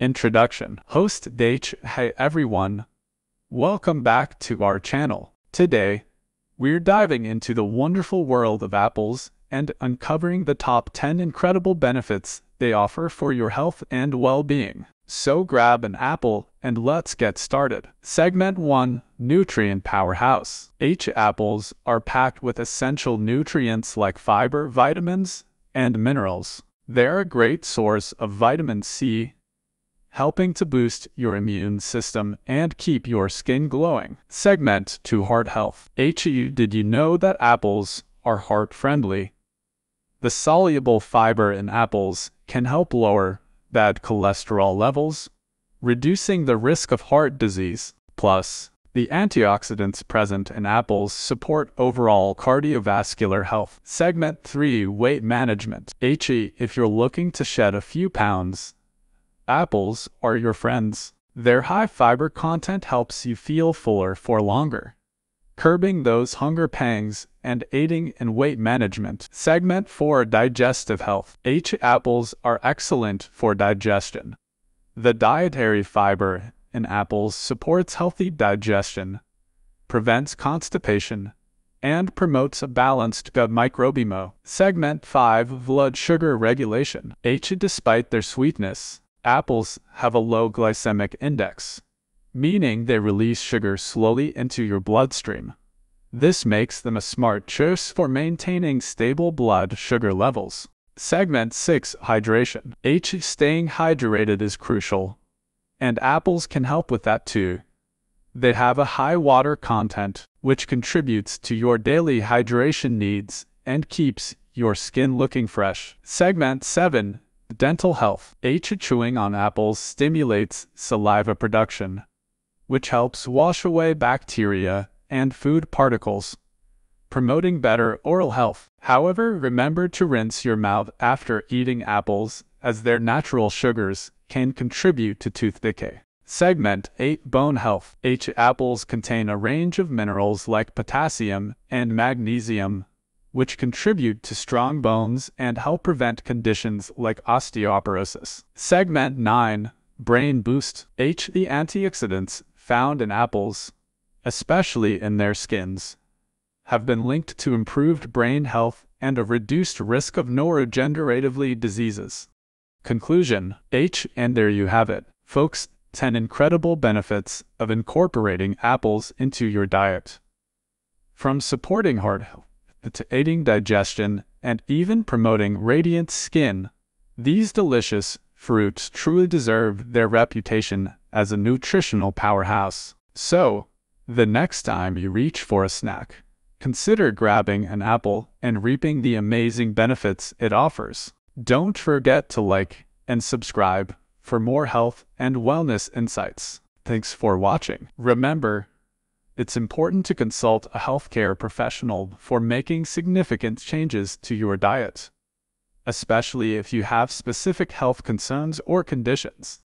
Introduction. Host Daich. Hey everyone, welcome back to our channel. Today, we're diving into the wonderful world of apples and uncovering the top 10 incredible benefits they offer for your health and well-being. So grab an apple and let's get started. Segment 1. Nutrient Powerhouse. Apples are packed with essential nutrients like fiber, vitamins, and minerals. They're a great source of vitamin C, helping to boost your immune system and keep your skin glowing. Segment 2. Heart Health. Did you know that apples are heart-friendly? The soluble fiber in apples can help lower bad cholesterol levels, reducing the risk of heart disease. Plus, the antioxidants present in apples support overall cardiovascular health. Segment 3. Weight Management. If you're looking to shed a few pounds, apples are your friends. Their high fiber content helps you feel fuller for longer, curbing those hunger pangs and aiding in weight management. Segment 4. Digestive Health. Apples are excellent for digestion. The dietary fiber in apples supports healthy digestion, prevents constipation, and promotes a balanced gut microbiome. Segment 5. Blood Sugar Regulation. Despite their sweetness, apples have a low glycemic index, meaning they release sugar slowly into your bloodstream. This makes them a smart choice for maintaining stable blood sugar levels. Segment 6. Hydration. Staying hydrated is crucial, and apples can help with that too. They have a high water content, which contributes to your daily hydration needs and keeps your skin looking fresh. Segment 7. Dental Health. Chewing on apples stimulates saliva production, which helps wash away bacteria and food particles, promoting better oral health. However, remember to rinse your mouth after eating apples, as their natural sugars can contribute to tooth decay. Segment 8. Bone Health. Apples contain a range of minerals like potassium and magnesium, which contribute to strong bones and help prevent conditions like osteoporosis. Segment 9. Brain Boost. The antioxidants found in apples, especially in their skins, have been linked to improved brain health and a reduced risk of neurodegenerative diseases. Conclusion. And there you have it, folks, 10 incredible benefits of incorporating apples into your diet. From supporting heart health to aiding digestion and even promoting radiant skin, these delicious fruits truly deserve their reputation as a nutritional powerhouse. So, the next time you reach for a snack, consider grabbing an apple and reaping the amazing benefits it offers. Don't forget to like and subscribe for more health and wellness insights. Thanks for watching. Remember, it's important to consult a healthcare professional for making significant changes to your diet, especially if you have specific health concerns or conditions.